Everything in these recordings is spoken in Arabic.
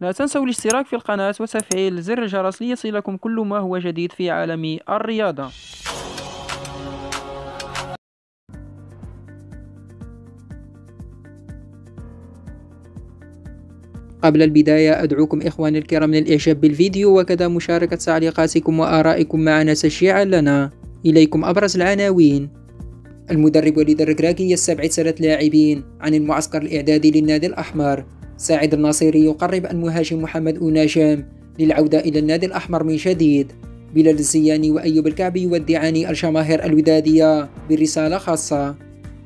لا تنسوا الاشتراك في القناة وتفعيل زر الجرس ليصلكم كل ما هو جديد في عالم الرياضة. قبل البداية أدعوكم إخواني الكرام للإعجاب بالفيديو وكذا مشاركة تعليقاتكم وآرائكم معنا تشجيعا لنا. إليكم أبرز العناوين. المدرب وليد الركراكي يستبعد 3 لاعبين عن المعسكر الإعدادي للنادي الأحمر. ساعد الناصيري يقرب المهاجم محمد أوناجم للعودة إلى النادي الأحمر من جديد. بلال الزياني وأيوب الكعبي يودعان الجماهير الودادية برسالة خاصة.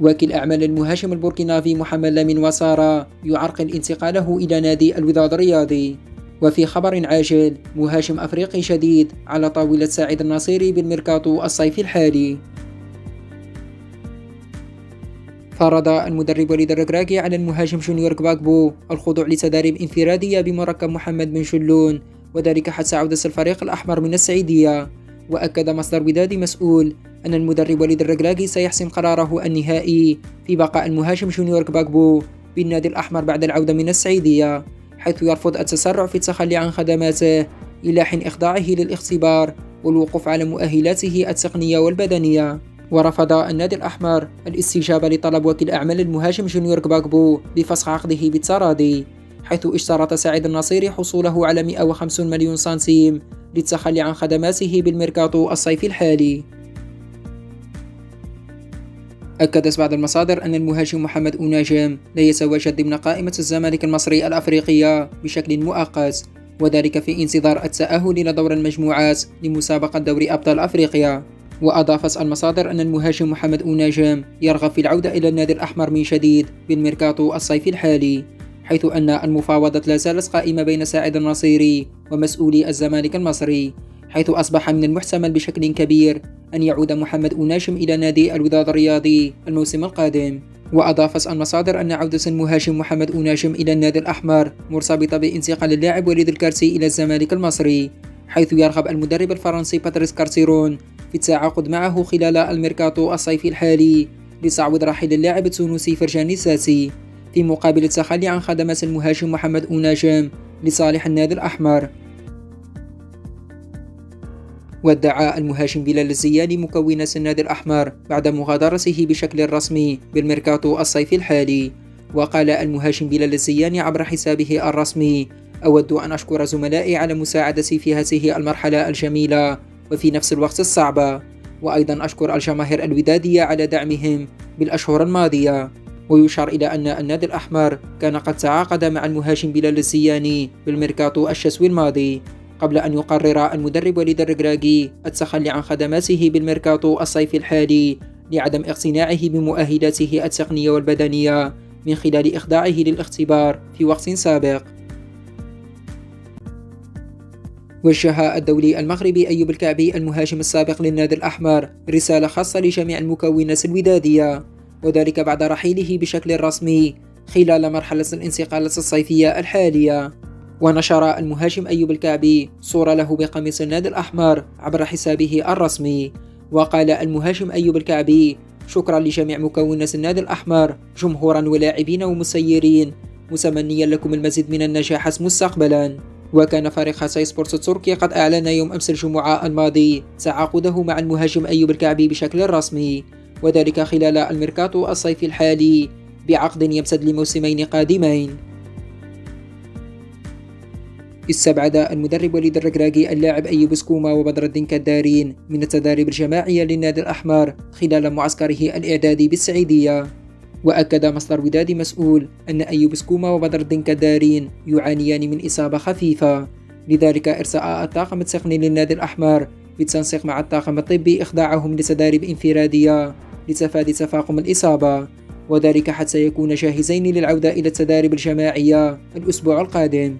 وكيل أعمال المهاجم البوركينافي محمد لامين واتارا يعرقل انتقاله إلى نادي الوداد الرياضي. وفي خبر عاجل، مهاجم أفريقي جديد على طاولة ساعد الناصيري بالميركاتو الصيفي الحالي. فرض المدرب وليد الركراكي على المهاجم جونيورك باغبو الخضوع لتدريب انفرادية بمركب محمد بن شلون، وذلك حتى عودة الفريق الأحمر من السعودية. وأكد مصدر ودادي مسؤول أن المدرب وليد الركراكي سيحسم قراره النهائي في بقاء المهاجم جونيورك باغبو بالنادي الأحمر بعد العودة من السعودية، حيث يرفض التسرع في التخلي عن خدماته إلى حين إخضاعه للاختبار والوقوف على مؤهلاته التقنية والبدنية. ورفض النادي الأحمر الاستجابة لطلب وكيل أعمال المهاجم جونيورك باغبو بفسخ عقده بالتراضي، حيث اشترط ساعد الناصيري حصوله على 150 مليون سنتيم للتخلي عن خدماته بالميركاتو الصيفي الحالي. أكدت بعض المصادر أن المهاجم محمد أوناجم لا يتواجد ضمن قائمة الزمالك المصري الأفريقية بشكل مؤقت، وذلك في انتظار التأهل إلى دور المجموعات لمسابقة دوري أبطال أفريقيا. وأضافت المصادر أن المهاجم محمد أوناجم يرغب في العودة إلى النادي الأحمر من جديد بالميركاتو الصيفي الحالي، حيث أن المفاوضات لا زالت قائمة بين ساعد الناصيري ومسؤولي الزمالك المصري، حيث أصبح من المحتمل بشكل كبير أن يعود محمد أوناجم إلى نادي الوداد الرياضي الموسم القادم. وأضافت المصادر أن عودة المهاجم محمد أوناجم إلى النادي الأحمر مرتبطة بانتقال اللاعب وليد الكارسي إلى الزمالك المصري، حيث يرغب المدرب الفرنسي باتريس كارسيرون في التعاقد معه خلال الميركاتو الصيفي الحالي لتعويض رحيل اللاعب التونسي فرجاني ساسي، في مقابل التخلي عن خدمات المهاجم محمد أوناجم لصالح النادي الأحمر. وادعى المهاجم بلال الزياني مكونات النادي الأحمر بعد مغادرته بشكل رسمي بالميركاتو الصيفي الحالي. وقال المهاجم بلال الزياني عبر حسابه الرسمي: أود أن أشكر زملائي على مساعدتي في هذه المرحلة الجميلة وفي نفس الوقت الصعبة، وأيضا أشكر الجماهير الودادية على دعمهم بالأشهر الماضية. ويشار إلى أن النادي الأحمر كان قد تعاقد مع المهاجم بلال الزياني بالميركاتو الشتوي الماضي، قبل أن يقرر المدرب وليد الركراكي التخلي عن خدماته بالميركاتو الصيفي الحالي لعدم اقتناعه بمؤهلاته التقنية والبدنية من خلال إخضاعه للاختبار في وقت سابق. وجه الدولي المغربي أيوب الكعبي المهاجم السابق للنادي الأحمر رسالة خاصة لجميع المكونات الودادية، وذلك بعد رحيله بشكل رسمي خلال مرحلة الانتقالات الصيفية الحالية. ونشر المهاجم أيوب الكعبي صورة له بقميص النادي الأحمر عبر حسابه الرسمي. وقال المهاجم أيوب الكعبي: شكرا لجميع مكونات النادي الأحمر جمهورا ولاعبين ومسيرين، متمنيا لكم المزيد من النجاحات مستقبلا. وكان فريق سايس سبورتس التركي قد أعلن يوم أمس الجمعة الماضي تعاقده مع المهاجم أيوب الكعبي بشكل رسمي، وذلك خلال الميركاتو الصيفي الحالي بعقد يمتد لموسمين قادمين. استبعد المدرب وليد الركراكي اللاعب أيوب سكوما وبدر الدين كدارين من التدريب الجماعية للنادي الأحمر خلال معسكره الإعدادي بالسعودية. وأكد مصدر ودادي مسؤول أن أيوب سكوما وبدر الدين كدارين يعانيان من إصابة خفيفة، لذلك إرساء الطاقم التقني للنادي الأحمر بالتنسيق مع الطاقم الطبي إخضاعهم لتداريب انفرادية لتفادي تفاقم الإصابة، وذلك حتى يكون جاهزين للعودة إلى التداريب الجماعية الأسبوع القادم.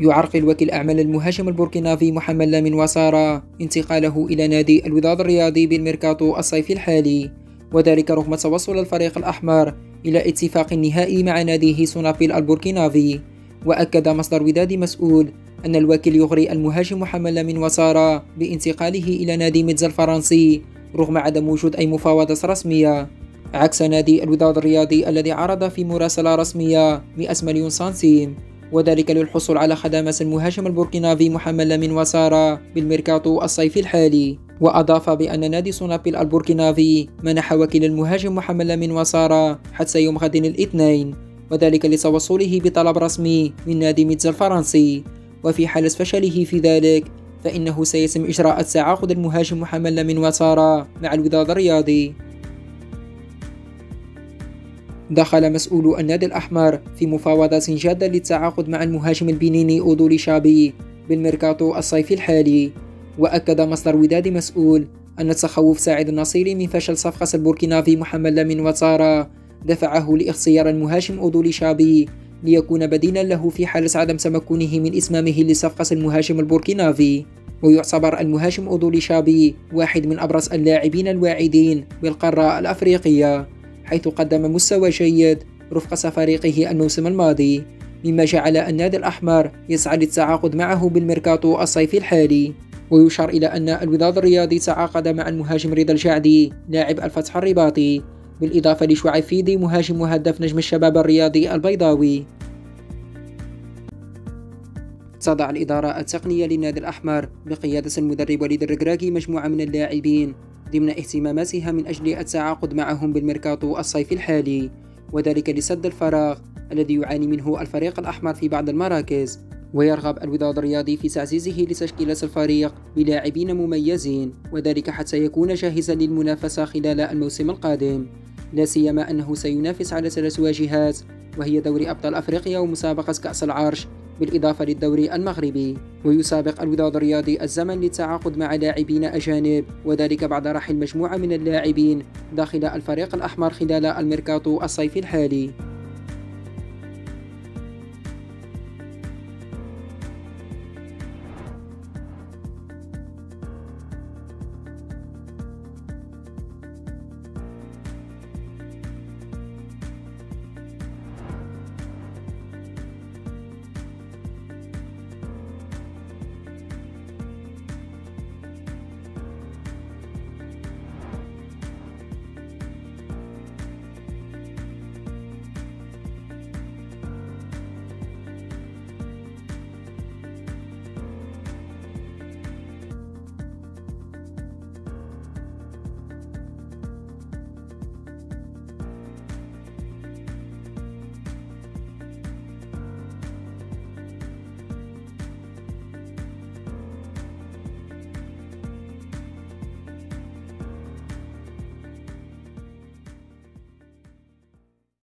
يعرقل وكيل أعمال المهاجم البوركينافي محمد لامين واتارا انتقاله إلى نادي الوداد الرياضي بالميركاتو الصيفي الحالي، وذلك رغم توصل الفريق الأحمر إلى اتفاق نهائي مع ناديه سونافي البوركينافي. وأكد مصدر ودادي مسؤول أن الوكيل يغري المهاجم محمد لامين واتارا بانتقاله إلى نادي ميتزا الفرنسي رغم عدم وجود أي مفاوضات رسمية. عكس نادي الوداد الرياضي الذي عرض في مراسلة رسمية 100 مليون سنتيم، وذلك للحصول على خدمة المهاجم البوركينافي محمد لامين واتارا بالميركاتو الصيفي الحالي. وأضاف بأن نادي سونافي البوركينافي منح وكيل المهاجم محمد لامين واتارا حتى يوم غد الاثنين، وذلك لتوصله بطلب رسمي من نادي ميتزا الفرنسي، وفي حالة فشله في ذلك فإنه سيتم إجراء تعاقد المهاجم محمد لامين واتارا مع الوداد الرياضي. دخل مسؤول النادي الأحمر في مفاوضات جادة للتعاقد مع المهاجم البنيني أودولي شابي بالميركاتو الصيفي الحالي. وأكد مصدر ودادي مسؤول أن تخوف ساعد الناصيري من فشل صفقة البوركينافي محمد لامين واتارا دفعه لاختيار المهاجم أودولي شابي ليكون بديلا له في حالة عدم تمكنه من إتمامه لصفقة المهاجم البوركينافي. ويعتبر المهاجم أودولي شابي واحد من أبرز اللاعبين الواعدين بالقارة الأفريقية، حيث قدم مستوى جيد رفقة فريقه الموسم الماضي، مما جعل النادي الأحمر يسعى للتعاقد معه بالميركاتو الصيفي الحالي. ويشار إلى أن الوداد الرياضي تعاقد مع المهاجم رضا الجعدي لاعب الفتح الرباطي، بالإضافة لشعيب فيدي مهاجم وهدف نجم الشباب الرياضي البيضاوي. تضع الإدارة التقنية للنادي الأحمر بقيادة المدرب وليد الركراكي مجموعة من اللاعبين ضمن اهتماماتها من أجل التعاقد معهم بالميركاتو الصيفي الحالي، وذلك لسد الفراغ الذي يعاني منه الفريق الأحمر في بعض المراكز. ويرغب الوداد الرياضي في تعزيزه لتشكيلة الفريق بلاعبين مميزين، وذلك حتى يكون جاهزا للمنافسة خلال الموسم القادم، لا سيما أنه سينافس على 3 واجهات وهي دوري أبطال أفريقيا ومسابقة كأس العرش بالإضافة للدوري المغربي. ويسابق الوداد الرياضي الزمن للتعاقد مع لاعبين أجانب، وذلك بعد رحل مجموعة من اللاعبين داخل الفريق الأحمر خلال الميركاتو الصيفي الحالي.